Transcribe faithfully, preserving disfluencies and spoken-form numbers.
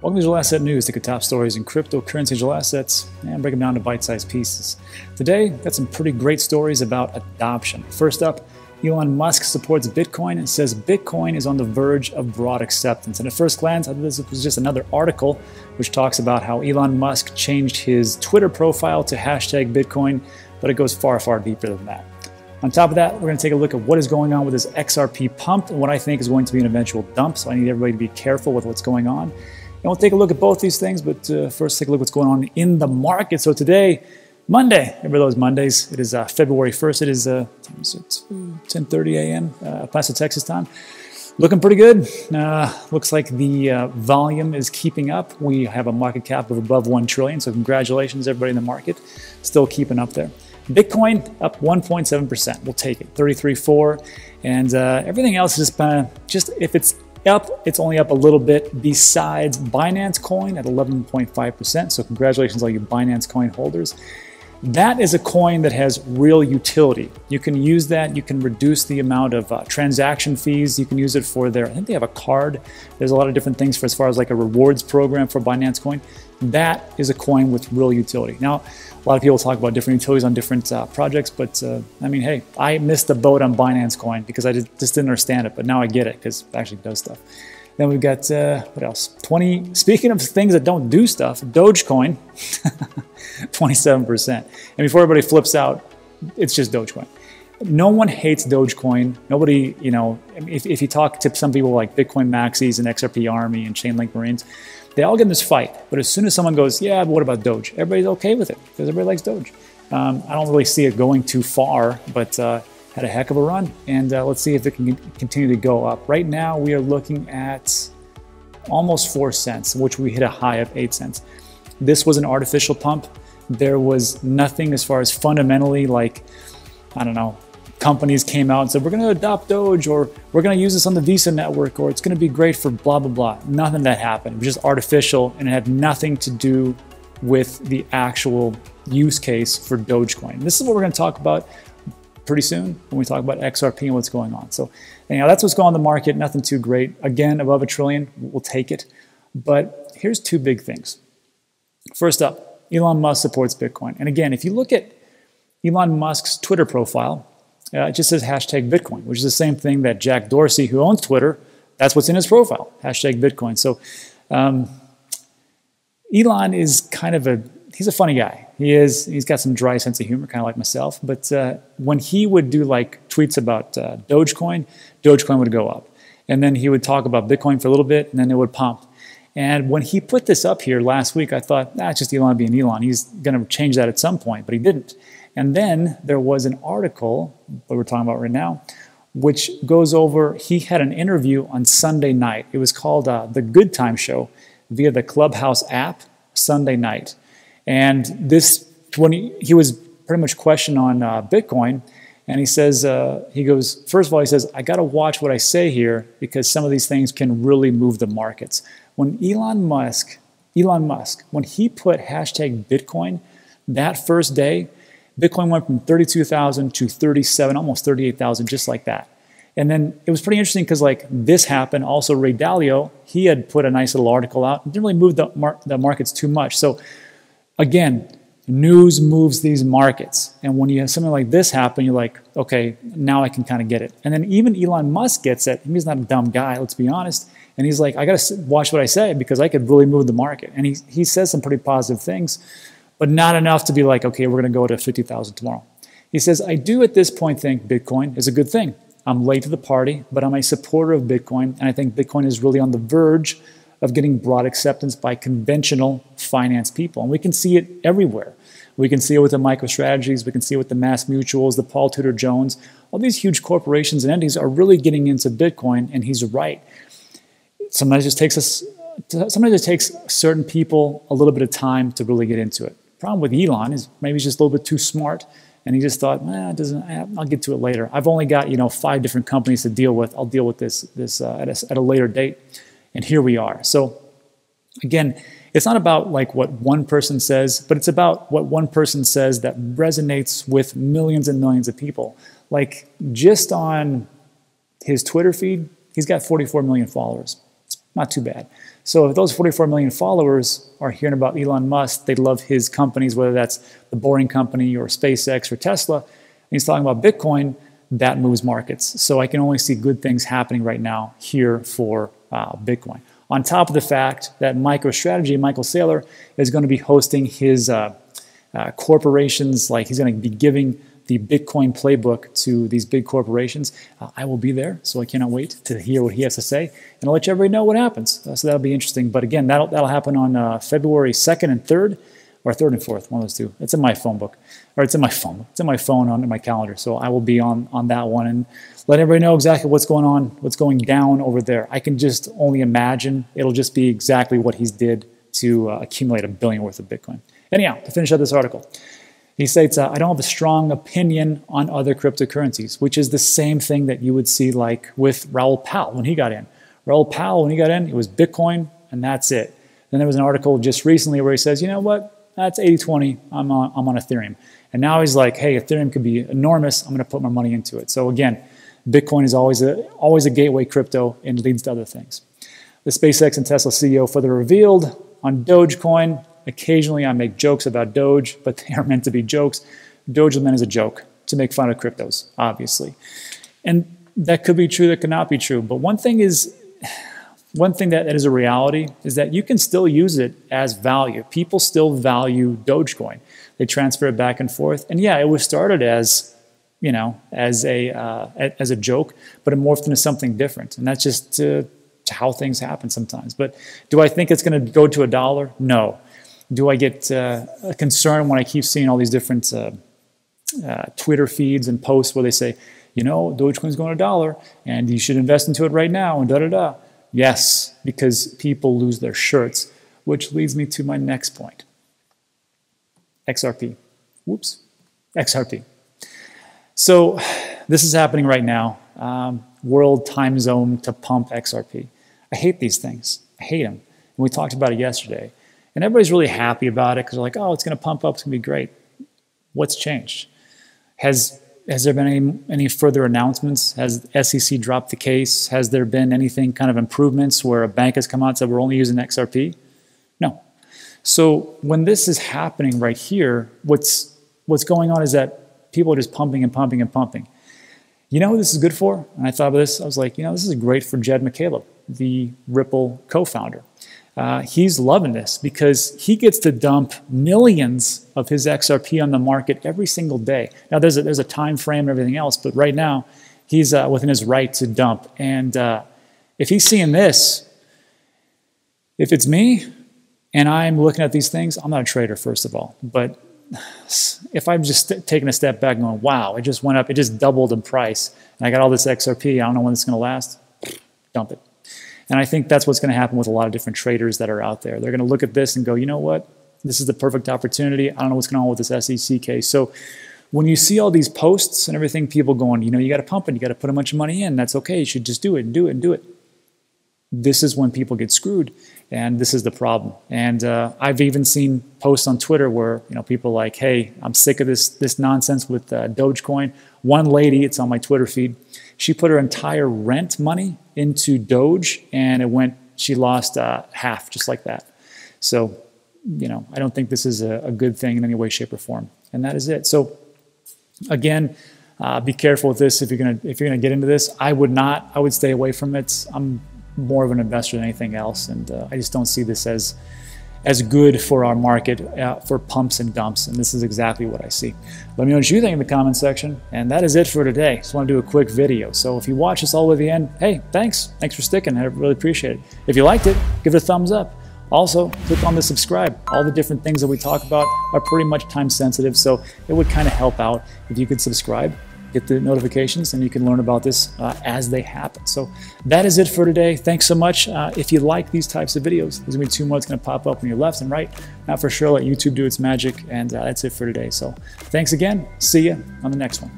Welcome to Digital Asset News. Take the top stories in cryptocurrency digital assets and break them down to bite-sized pieces. Today, got some pretty great stories about adoption. First up, Elon Musk supports Bitcoin and says Bitcoin is on the verge of broad acceptance. And at first glance, I thought this was just another article which talks about how Elon Musk changed his Twitter profile to hashtag Bitcoin, but it goes far, far deeper than that. On top of that, we're going to take a look at what is going on with this X R P pump and what I think is going to be an eventual dump. So I need everybody to be careful with what's going on. And we'll take a look at both these things, but uh, first take a look at what's going on in the market. So today, Monday, remember those Mondays, it is uh, February first. It is uh, ten thirty a m Uh, Paso, Texas time. Looking pretty good. Uh, looks like the uh, volume is keeping up. We have a market cap of above one trillion dollars, so congratulations everybody in the market. Still keeping up there. Bitcoin up one point seven percent. We'll take it, thirty-three point four. And uh, everything else is just kind of, just if it's up, it's only up a little bit besides Binance Coin at eleven point five percent. So congratulations all you Binance Coin holders. That is a coin that has real utility. You can use that. You can reduce the amount of uh, transaction fees. You can use it for their, I think they have a card. There's a lot of different things for as far as like a rewards program for Binance Coin. That is a coin with real utility. Now, a lot of people talk about different utilities on different uh, projects, but uh, I mean, hey, I missed the boat on Binance Coin because I just, just didn't understand it, but now I get it because it actually does stuff. Then we've got, uh, what else? twenty, speaking of things that don't do stuff, Dogecoin, twenty-seven percent. And before everybody flips out, it's just Dogecoin. No one hates Dogecoin. Nobody, you know, if, if you talk to some people like Bitcoin Maxis and X R P Army and Chainlink Marines, they all get in this fight. But as soon as someone goes, yeah, but what about Doge? Everybody's okay with it because everybody likes Doge. Um, I don't really see it going too far, but uh, had a heck of a run, and uh, let's see if it can continue to go up. Right now we are looking at almost four cents, which we hit a high of eight cents. This was an artificial pump. There was nothing as far as fundamentally, like, I don't know, companies came out and said, we're going to adopt Doge, or we're going to use this on the Visa network, or it's going to be great for blah, blah, blah. Nothing that happened. It was just artificial, and it had nothing to do with the actual use case for Dogecoin. This is what we're going to talk about pretty soon when we talk about X R P and what's going on. So anyhow, that's what's going on in the market. Nothing too great. Again, above a trillion, we'll take it. But here's two big things. First up, Elon Musk supports Bitcoin. And again, if you look at Elon Musk's Twitter profile, uh, it just says hashtag Bitcoin, which is the same thing that Jack Dorsey, who owns Twitter, that's what's in his profile, hashtag Bitcoin. So um, Elon is kind of a, he's a funny guy. He is, he's got some dry sense of humor, kind of like myself. But uh, when he would do like tweets about uh, Dogecoin, Dogecoin would go up. And then he would talk about Bitcoin for a little bit, and then it would pump. And when he put this up here last week, I thought, nah, it's just Elon being Elon. He's going to change that at some point, but he didn't. And then there was an article that we're talking about right now, which goes over, he had an interview on Sunday night. It was called uh, The Good Time Show via the Clubhouse app Sunday night. And this, when he, he was pretty much questioned on uh, Bitcoin, and he says, uh, he goes, first of all, he says, I got to watch what I say here because some of these things can really move the markets. When Elon Musk, Elon Musk, when he put hashtag Bitcoin, that first day, Bitcoin went from thirty-two thousand to thirty-seven, almost thirty-eight thousand, just like that. And then it was pretty interesting because like this happened. Also, Ray Dalio, he had put a nice little article out. It didn't really move the, mar the markets too much. So again, news moves these markets. And when you have something like this happen, you're like, okay, now I can kind of get it. And then even Elon Musk gets it. He's not a dumb guy, let's be honest. And he's like, I got to watch what I say because I could really move the market. And he, he says some pretty positive things, but not enough to be like, okay, we're going to go to fifty thousand tomorrow. He says, I do at this point think Bitcoin is a good thing. I'm late to the party, but I'm a supporter of Bitcoin. And I think Bitcoin is really on the verge of getting broad acceptance by conventional finance people. And we can see it everywhere. We can see it with the MicroStrategies, we can see it with the Mass Mutuals, the Paul Tudor Jones. All these huge corporations and entities are really getting into Bitcoin, and he's right. Sometimes it just takes us, sometimes it takes certain people a little bit of time to really get into it. The problem with Elon is maybe he's just a little bit too smart, and he just thought, eh, it doesn't, I'll get to it later. I've only got, you know, five different companies to deal with. I'll deal with this, this uh, at, a, at a later date. And here we are. So again, it's not about like what one person says, but it's about what one person says that resonates with millions and millions of people. Like just on his Twitter feed, he's got forty-four million followers. It's Not too bad. So if those forty-four million followers are hearing about Elon Musk, they love his companies, whether that's the Boring Company or SpaceX or Tesla, and he's talking about Bitcoin, that moves markets. So I can only see good things happening right now here for uh, Bitcoin. On top of the fact that MicroStrategy, Michael Saylor, is going to be hosting his uh, uh, corporations, like he's going to be giving the Bitcoin playbook to these big corporations. Uh, I will be there, so I cannot wait to hear what he has to say, and I'll let you everybody know what happens. Uh, so that'll be interesting. But again, that'll, that'll happen on uh, February second and third, or third and fourth, one of those two. It's in my phone book, or it's in my phone. It's in my phone on my calendar, so I will be on, on that one and let everybody know exactly what's going on, what's going down over there. I can just only imagine it'll just be exactly what he's did to uh, accumulate a billion worth of Bitcoin. Anyhow, to finish up this article, he states, uh, I don't have a strong opinion on other cryptocurrencies, which is the same thing that you would see like with Raul Powell when he got in. Raul Powell, when he got in, it was Bitcoin, and that's it. Then there was an article just recently where he says, you know what, that's eighty twenty, I'm on, I'm on Ethereum. And now he's like, hey, Ethereum could be enormous, I'm going to put my money into it. So again, Bitcoin is always a, always a gateway crypto and leads to other things. The SpaceX and Tesla C E O further revealed on Dogecoin. Occasionally I make jokes about Doge, but they are meant to be jokes. Doge was meant as a joke to make fun of cryptos, obviously. And that could be true, that could not be true. But one thing is, one thing that, that is a reality is that you can still use it as value. People still value Dogecoin. They transfer it back and forth. And yeah, it was started as, you know, as a, uh, as a joke, but it morphed into something different. And that's just uh, how things happen sometimes. But do I think it's going to go to a dollar? No. Do I get uh, concerned when I keep seeing all these different uh, uh, Twitter feeds and posts where they say, you know, Dogecoin's going a dollar and you should invest into it right now and da-da-da? Yes, because people lose their shirts, which leads me to my next point. X R P. Whoops. X R P. So this is happening right now. Um, world time zone to pump X R P. I hate these things. I hate them. And we talked about it yesterday. And everybody's really happy about it because they're like, oh, it's going to pump up. It's going to be great. What's changed? Has has there been any, any further announcements? Has S E C dropped the case? Has there been anything kind of improvements where a bank has come out and said, we're only using X R P? No. So when this is happening right here, what's, what's going on is that people are just pumping and pumping and pumping. You know who this is good for? And I thought about this. I was like, you know, this is great for Jed McCaleb, the Ripple co-founder. Uh, he's loving this because he gets to dump millions of his X R P on the market every single day. Now, there's a, there's a time frame and everything else, but right now, he's uh, within his right to dump. And uh, if he's seeing this, if it's me and I'm looking at these things, I'm not a trader, first of all. But if I'm just taking a step back and going, wow, it just went up, it just doubled in price, and I got all this X R P, I don't know when it's going to last, dump it. And I think that's what's going to happen with a lot of different traders that are out there. They're going to look at this and go, you know what? This is the perfect opportunity. I don't know what's going on with this S E C case. So when you see all these posts and everything, people going, you know, you got to pump it. You got to put a bunch of money in. That's okay. You should just do it and do it and do it. This is when people get screwed. And this is the problem. And uh, I've even seen posts on Twitter where, you know, people are like, hey, I'm sick of this, this nonsense with uh, Dogecoin. One lady, it's on my Twitter feed, she put her entire rent money into Doge, and it went, she lost uh, half, just like that. So, you know, I don't think this is a, a good thing in any way, shape, or form. And that is it. So, again, uh, be careful with this if you're gonna if you're gonna get into this. I would not. I would stay away from it. I'm more of an investor than anything else, and uh, I just don't see this as as good for our market uh, for pumps and dumps, and this is exactly what I see. Let me know what you think in the comment section, and that is it for today. Just want to do a quick video. So if you watch this all the way to the end, hey, thanks. Thanks for sticking. I really appreciate it. If you liked it, give it a thumbs up. Also, click on the subscribe. All the different things that we talk about are pretty much time sensitive, so it would kind of help out if you could subscribe, get the notifications, and you can learn about this uh, as they happen. So that is it for today. Thanks so much. Uh, if you like these types of videos, there's gonna be two more that's gonna pop up on your left and right. Not for sure, let YouTube do its magic, and uh, that's it for today. So thanks again, see you on the next one.